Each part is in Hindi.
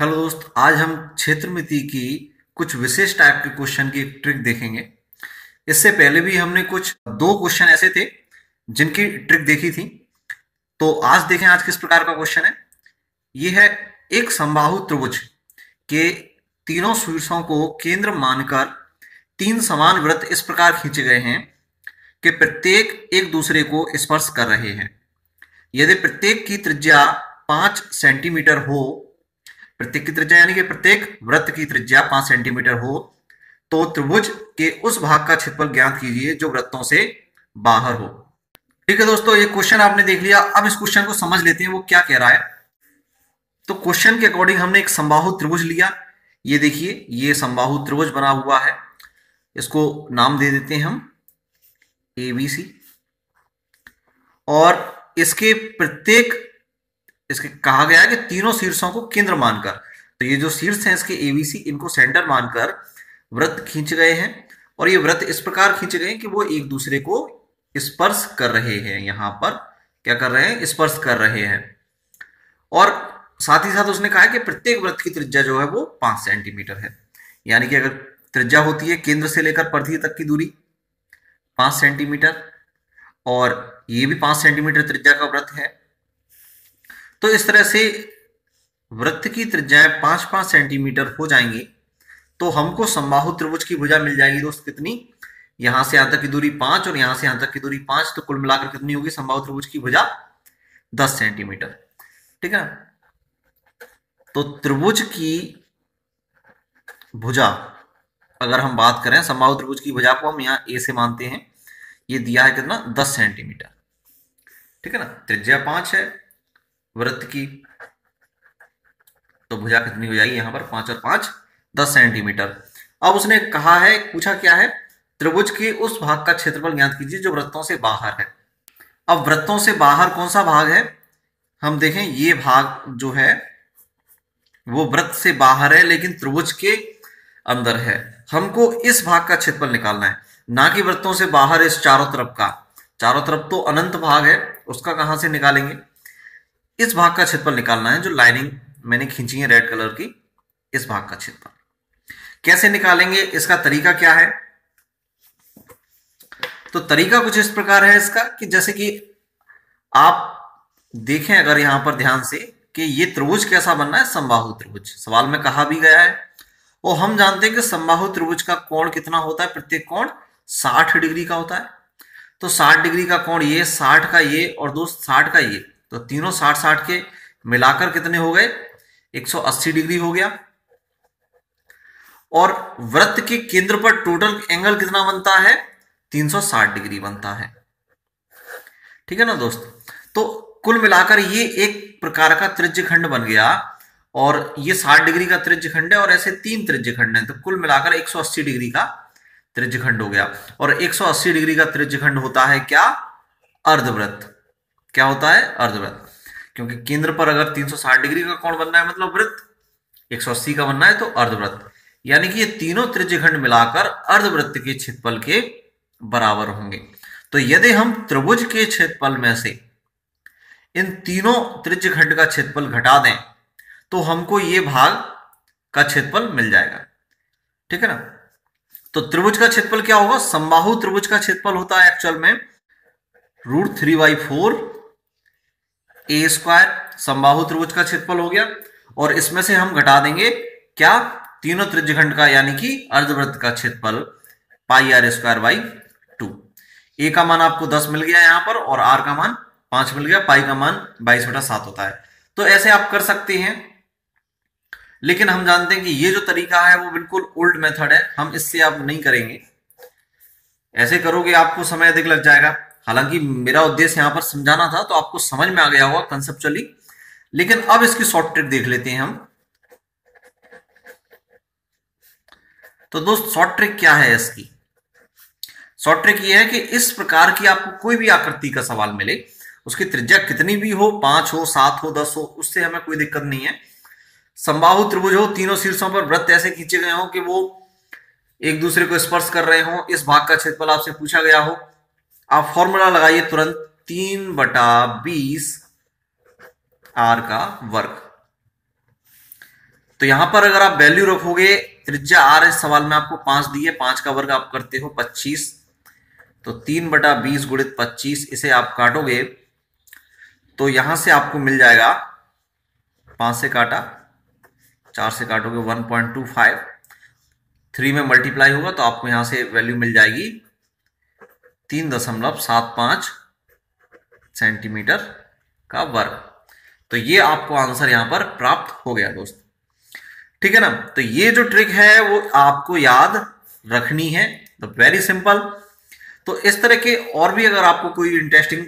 हेलो दोस्त, आज हम क्षेत्रमिति की कुछ विशेष टाइप के क्वेश्चन की एक ट्रिक देखेंगे। इससे पहले भी हमने कुछ दो क्वेश्चन ऐसे थे जिनकी ट्रिक देखी थी, तो आज देखें आज किस प्रकार का क्वेश्चन है। ये है एक समबाहु त्रिभुज के तीनों शीर्षों को केंद्र मानकर तीन समान वृत्त इस प्रकार खींचे गए हैं कि प्रत्येक एक दूसरे को स्पर्श कर रहे हैं। यदि प्रत्येक की त्रिज्या 5 सेंटीमीटर हो, प्रत्येक की त्रिज्या यानी कि प्रत्येक वृत्त की त्रिज्या 5 सेंटीमीटर हो, तो त्रिभुज के उस भाग का क्षेत्रफल ज्ञात कीजिए जो वृत्तों से बाहर हो। ठीक है दोस्तों, ये क्वेश्चन आपने देख लिया। अब इस क्वेश्चन को समझ लेते हैं वो क्या कह रहा है। तो क्वेश्चन के अकॉर्डिंग हमने एक समबाहु त्रिभुज लिया। ये देखिए, ये समबाहु त्रिभुज बना हुआ है। इसको नाम दे देते हैं हम ABC, और इसके कहा गया है कि तीनों शीर्षों को केंद्र मानकर, तो ये जो शीर्ष हैं इसके ABC, इनको सेंटर मानकर वृत्त खींचे गए हैं। और ये वृत्त इस प्रकार खींचे गए हैं कि वो एक दूसरे को स्पर्श कर रहे हैं। यहाँ पर क्या कर रहे हैं? स्पर्श कर रहे हैं। और साथ ही साथ उसने कहा है कि प्रत्येक वृत्त की त्रिज्या जो है वो 5 सेंटीमीटर है, यानी कि अगर त्रिज्या होती है केंद्र से लेकर परिधि तक की दूरी 5 सेंटीमीटर, और ये भी 5 सेंटीमीटर त्रिज्या का वृत्त है, तो इस तरह से वृत्त की त्रिज्याएं 5-5 सेंटीमीटर हो जाएंगी, तो हमको समबाहु त्रिभुज की भुजा मिल जाएगी दोस्त। कितनी? यहां से यहां तक की दूरी 5 और यहां से यहां तक की दूरी 5, तो कुल मिलाकर कितनी होगी समबाहु त्रिभुज की भुजा? 10 सेंटीमीटर। ठीक है, तो त्रिभुज की भुजा अगर हम बात करें, समबाहु त्रिभुज की भुजा को हम यहाँ A से मानते हैं। ये दिया है कितना? 10 सेंटीमीटर। ठीक है ना, त्रिज्या 5 है वृत्त की, तो भुजा कितनी हो जाएगी यहां पर? 5 और 5 10 सेंटीमीटर। अब उसने कहा है, पूछा क्या है? त्रिभुज के उस भाग का क्षेत्रफल ज्ञात कीजिए जो वृत्तों से बाहर है। अब वृत्तों से बाहर कौन सा भाग है? हम देखें, ये भाग जो है वो वृत्त से बाहर है लेकिन त्रिभुज के अंदर है। हमको इस भाग का क्षेत्रफल निकालना है, ना कि वृत्तों से बाहर इस चारों तरफ का। चारों तरफ तो अनंत भाग है, उसका कहां से निकालेंगे? इस भाग का क्षेत्रफल निकालना है, जो लाइनिंग मैंने खींची है रेड कलर की। इस भाग का क्षेत्रफल कैसे निकालेंगे, इसका तरीका क्या है? तो तरीका कुछ इस प्रकार है इसका कि जैसे कि आप देखें अगर यहां पर ध्यान से कि ये त्रिभुज कैसा बनना है, समबाहु त्रिभुज सवाल में कहा भी गया है। और हम जानते हैं कि समबाहु त्रिभुज का कोण कितना होता है? प्रत्येक कोण 60 डिग्री का होता है। तो 60 डिग्री का कोण ये, 60 का ये, और दोस्त 60 का ये, तो तीनों 60-60 के मिलाकर कितने हो गए? 180 डिग्री हो गया। और वृत्त के केंद्र पर टोटल एंगल कितना बनता है? 360 डिग्री बनता है। ठीक है ना दोस्त, तो कुल मिलाकर ये एक प्रकार का त्रिज्य खंड बन गया, और ये 60 डिग्री का त्रिज्य खंड है, और ऐसे 3 त्रिज्य खंड हैं, तो कुल मिलाकर 180 डिग्री का त्रिज्य खंड हो गया। और 180 डिग्री का त्रिज्य खंड होता है क्या? अर्धवृत्त। क्या होता है? अर्धवृत्त। क्योंकि केंद्र पर अगर 360 डिग्री का कोण बनना है मतलब वृत्त, 180 का बनना है तो अर्धवृत्त, यानी कि ये तीनों त्रिज्य खंड मिलाकर अर्धवृत्त के क्षेत्रफल के बराबर होंगे। तो यदि हम त्रिभुज के क्षेत्रफल में से इन तीनों त्रिज्य खंड का क्षेत्रफल घटा दें तो हमको ये भाग का क्षेत्रफल मिल जाएगा। ठीक है ना, तो त्रिभुज का क्षेत्रफल क्या होगा? समबाहु त्रिभुज का क्षेत्रफल होता है एक्चुअल में √3/4 A²। समबाहु त्रिभुज का क्षेत्रफल हो गया, और इसमें से हम घटा देंगे क्या? तीनों त्रिज्यखंड का यानी कि अर्धवृत्त का क्षेत्रफल, πr² 2। A का मान आपको 10 मिल गया यहाँ पर, और R का मान 5 मिल गया, पाई का मान 22/7 होता है। तो ऐसे आप कर सकते हैं, लेकिन हम जानते हैं कि ये जो तरीका है वो बिल्कुल ओल्ड मेथड है, हम इससे आप नहीं करेंगे। ऐसे करोगे आपको समय अधिक लग जाएगा। हालांकि मेरा उद्देश्य यहाँ पर समझाना था, तो आपको समझ में आ गया होगा कंसेप्चुअली, लेकिन अब इसकी शॉर्ट ट्रिक देख लेते हैं हम। तो दोस्त शॉर्ट ट्रिक क्या है इसकी? शॉर्ट ट्रिक ये है कि इस प्रकार की आपको कोई भी आकृति का सवाल मिले, उसकी त्रिज्या कितनी भी हो, 5 हो 7 हो 10 हो, उससे हमें कोई दिक्कत नहीं है। समबाहु त्रिभुज हो, तीनों शीर्षों पर वृत्त ऐसे खींचे गए हों कि वो एक दूसरे को स्पर्श कर रहे हों, इस भाग का क्षेत्रफल आपसे पूछा गया हो, आप फॉर्मूला लगाइए तुरंत 3/20 R का वर्ग। तो यहां पर अगर आप वैल्यू रखोगे, त्रिज्या आर इस सवाल में आपको 5 दी है, 5 का वर्ग आप करते हो 25, तो 3/20 × 25 इसे आप काटोगे तो यहां से आपको मिल जाएगा, 5 से काटा, 4 से काटोगे 1.25, 3 में मल्टीप्लाई होगा तो आपको यहां से वैल्यू मिल जाएगी 3.75 सेंटीमीटर का वर्ग। तो ये आपको आंसर यहां पर प्राप्त हो गया दोस्तों, ठीक है ना। तो ये जो ट्रिक है वो आपको याद रखनी है, तो वेरी सिंपल। तो इस तरह के और भी अगर आपको कोई इंटरेस्टिंग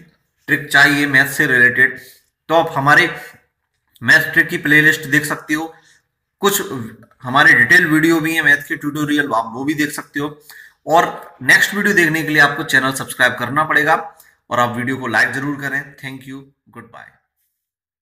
ट्रिक चाहिए मैथ से रिलेटेड, तो आप हमारे मैथ ट्रिक की प्लेलिस्ट देख सकते हो, कुछ हमारे डिटेल वीडियो भी है मैथ के ट्यूटोरियल, आप वो भी देख सकते हो। और नेक्स्ट वीडियो देखने के लिए आपको चैनल सब्सक्राइब करना पड़ेगा और आप वीडियो को लाइक जरूर करें। Thank you, good bye.